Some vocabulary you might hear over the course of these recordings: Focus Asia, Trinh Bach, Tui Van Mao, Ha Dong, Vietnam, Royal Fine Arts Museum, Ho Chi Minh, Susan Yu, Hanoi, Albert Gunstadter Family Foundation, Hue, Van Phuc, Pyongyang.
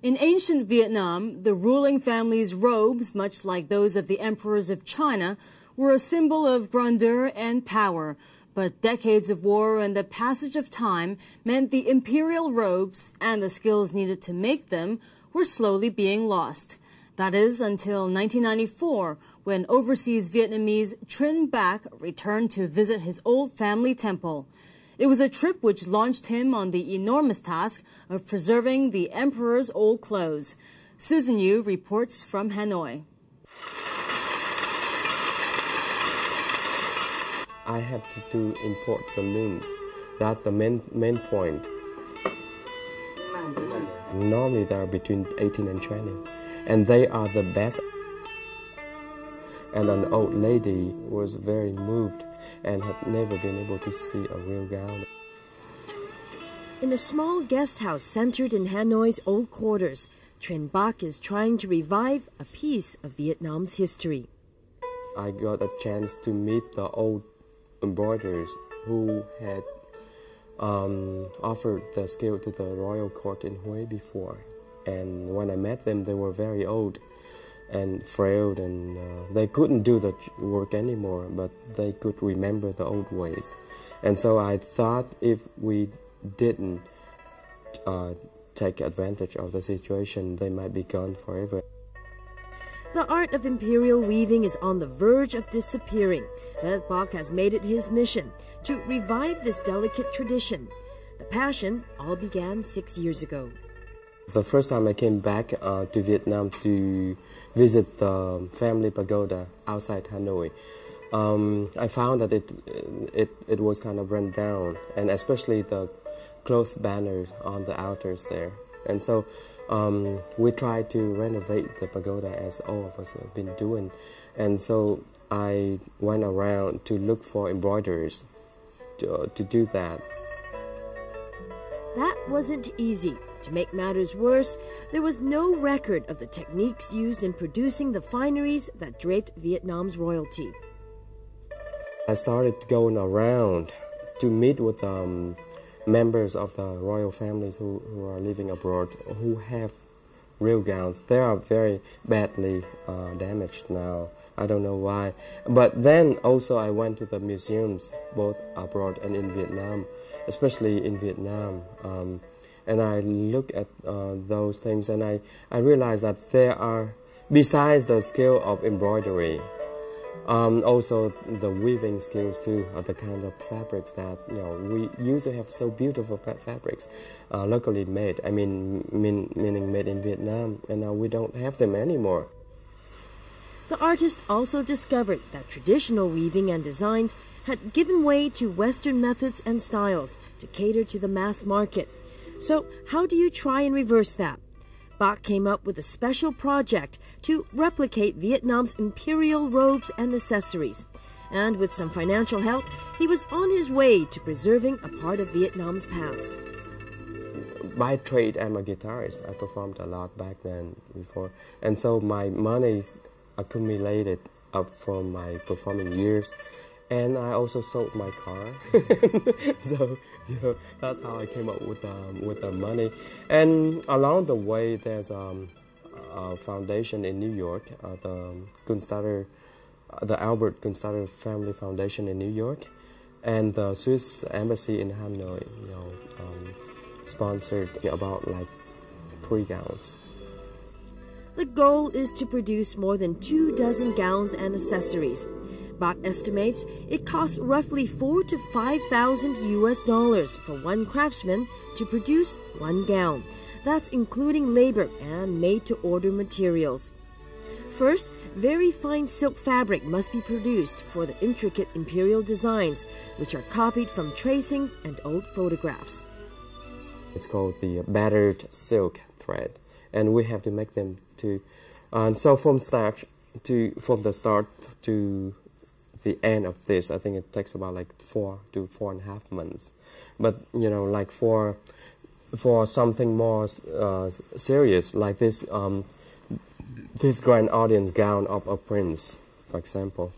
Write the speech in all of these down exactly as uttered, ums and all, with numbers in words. In ancient Vietnam, the ruling family's robes, much like those of the emperors of China, were a symbol of grandeur and power. But decades of war and the passage of time meant the imperial robes and the skills needed to make them were slowly being lost. That is until nineteen ninety-four, when overseas Vietnamese Trinh Bach returned to visit his old family temple. It was a trip which launched him on the enormous task of preserving the emperor's old clothes. Susan Yu reports from Hanoi. I have to do import balloons. That's the main, main point. Normally they are between eighteen and twenty, and they are the best. And an old lady was very moved and had never been able to see a real gown. In a small guest house centered in Hanoi's old quarters, Trinh Bach is trying to revive a piece of Vietnam's history. I got a chance to meet the old embroiderers who had um, offered the skill to the royal court in Hue before. And when I met them, they were very old and frail, and uh, they couldn't do the work anymore, but they could remember the old ways. And so I thought if we didn't uh, take advantage of the situation, they might be gone forever. The art of imperial weaving is on the verge of disappearing. Bach has made it his mission to revive this delicate tradition. The passion all began six years ago. The first time I came back uh, to Vietnam to visit the family pagoda outside Hanoi, um, I found that it, it, it was kind of run down, and especially the cloth banners on the altars there. And so um, we tried to renovate the pagoda as all of us have been doing. And so I went around to look for embroiderers to, uh, to do that. That wasn't easy. To make matters worse, there was no record of the techniques used in producing the fineries that draped Vietnam's royalty. I started going around to meet with um, members of the royal families who, who are living abroad, who have real gowns. They are very badly uh, damaged now. I don't know why. But then also I went to the museums, both abroad and in Vietnam, especially in Vietnam. Um, And I look at uh, those things, and I, I realize that there are, besides the skill of embroidery, um, also the weaving skills too, are the kinds of fabrics that, you know, we used to have so beautiful fabrics, uh, locally made, I mean, mean, meaning made in Vietnam, and now we don't have them anymore. The artist also discovered that traditional weaving and designs had given way to Western methods and styles to cater to the mass market. So how do you try and reverse that? Bach came up with a special project to replicate Vietnam's imperial robes and accessories. And with some financial help, he was on his way to preserving a part of Vietnam's past. By trade, I'm a guitarist. I performed a lot back then before. And so my money accumulated up from my performing years. And I also sold my car, so you know, that's how I came up with um, with the money. And along the way, there's um, a foundation in New York, uh, the Gunstadter, uh, the Albert Gunstadter Family Foundation in New York, and the Swiss Embassy in Hanoi, you know, um, sponsored about like three gowns. The goal is to produce more than two dozen gowns and accessories. Bach estimates it costs roughly four to five thousand U S dollars for one craftsman to produce one gown. That's including labor and made-to-order materials. First, very fine silk fabric must be produced for the intricate imperial designs, which are copied from tracings and old photographs. It's called the battered silk thread, and we have to make them to. And um, so from start to from the start to the end of this, I think it takes about like four to four and a half months. But you know, like for for something more uh, serious, like this um, this grand audience gown of a prince, for example,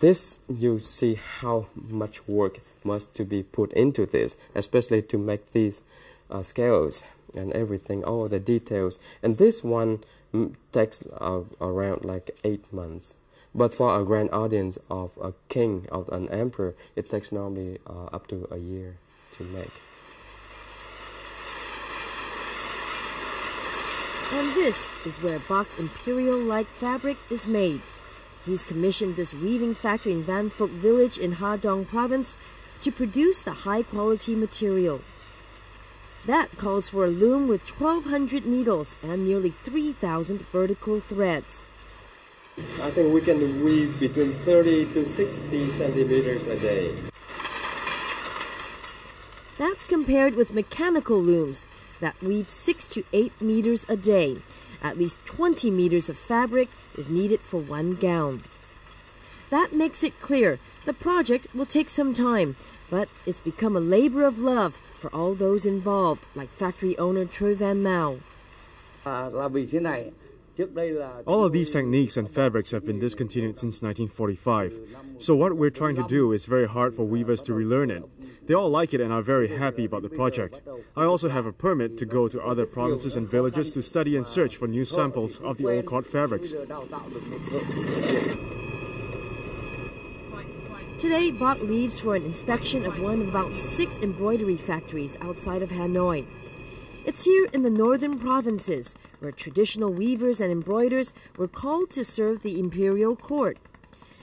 this you see how much work must to be put into this, especially to make these uh, scales and everything, all the details. And this one takes uh, around like eight months. But for a grand audience of a king, of an emperor, it takes normally uh, up to a year to make. And this is where Bach's imperial-like fabric is made. He's commissioned this weaving factory in Van Phuc village in Ha Dong province to produce the high-quality material. That calls for a loom with twelve hundred needles and nearly three thousand vertical threads. I think we can weave between thirty to sixty centimeters a day. That's compared with mechanical looms that weave six to eight meters a day. At least twenty meters of fabric is needed for one gown. That makes it clear the project will take some time, but it's become a labor of love for all those involved, like factory owner Tui Van Mao. All of these techniques and fabrics have been discontinued since nineteen forty-five. So what we're trying to do is very hard for weavers to relearn it. They all like it and are very happy about the project. I also have a permit to go to other provinces and villages to study and search for new samples of the old cod fabrics. Today, Bach leaves for an inspection of one of about six embroidery factories outside of Hanoi. It's here in the northern provinces where traditional weavers and embroiders were called to serve the imperial court.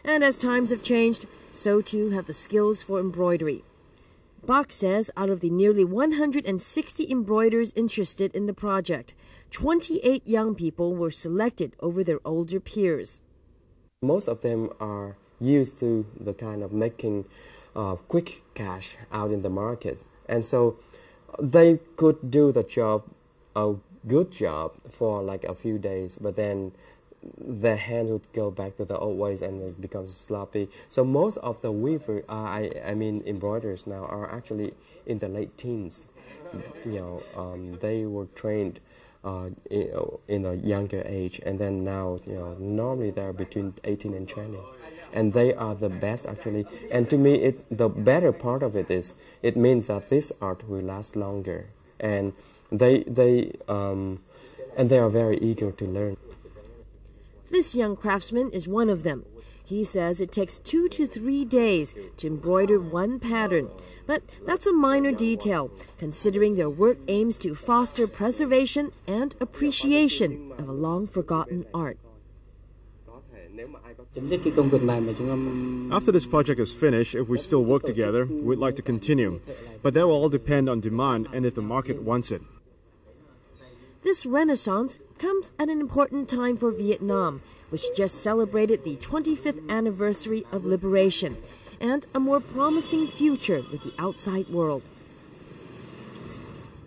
And as times have changed, so too have the skills for embroidery. Bach says out of the nearly one hundred sixty embroiders interested in the project, twenty-eight young people were selected over their older peers. Most of them are used to the kind of making uh, quick cash out in the market. And so they could do the job, a good job, for like a few days, but then their hands would go back to the old ways and it becomes sloppy. So most of the weaver, uh, I, I mean embroiders now, are actually in the late teens. You know, um, they were trained uh, in a younger age, and then now, you know, normally they're between eighteen and twenty. And they are the best, actually. And to me, it's the better part of it is it means that this art will last longer, and they they um, and they are very eager to learn. This young craftsman is one of them. He says it takes two to three days to embroider one pattern, but that's a minor detail considering their work aims to foster preservation and appreciation of a long-forgotten art. After this project is finished, if we still work together, we'd like to continue. But that will all depend on demand and if the market wants it. This renaissance comes at an important time for Vietnam, which just celebrated the twenty-fifth anniversary of liberation, and a more promising future with the outside world.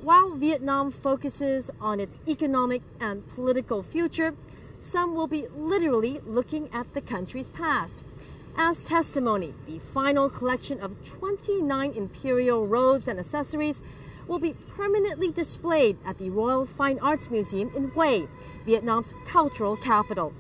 While Vietnam focuses on its economic and political future, some will be literally looking at the country's past. As testimony, the final collection of twenty-nine imperial robes and accessories will be permanently displayed at the Royal Fine Arts Museum in Hue, Vietnam's cultural capital.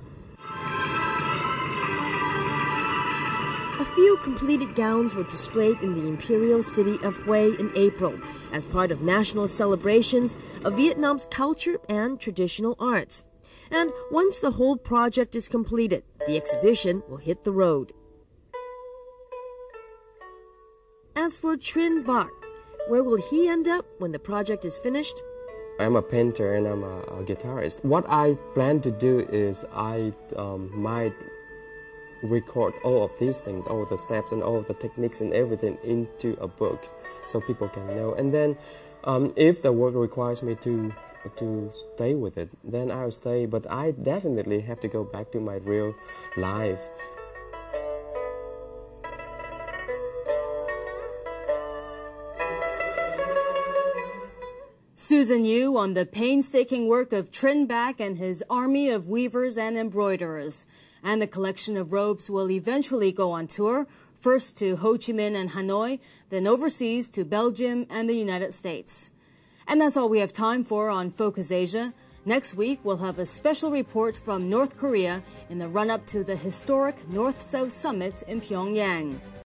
A few completed gowns were displayed in the imperial city of Hue in April as part of national celebrations of Vietnam's culture and traditional arts. And once the whole project is completed, the exhibition will hit the road. As for Trinh Bach, where will he end up when the project is finished? I'm a painter and I'm a, a guitarist. What I plan to do is I um, might record all of these things, all the steps and all the techniques and everything into a book so people can know. And then um, if the work requires me to to stay with it, then I'll stay, but I definitely have to go back to my real life. Susan Yu on the painstaking work of Trinh Bach and his army of weavers and embroiderers. And the collection of robes will eventually go on tour, first to Ho Chi Minh and Hanoi, then overseas to Belgium and the United States. And that's all we have time for on Focus Asia. Next week, we'll have a special report from North Korea in the run-up to the historic North-South Summit in Pyongyang.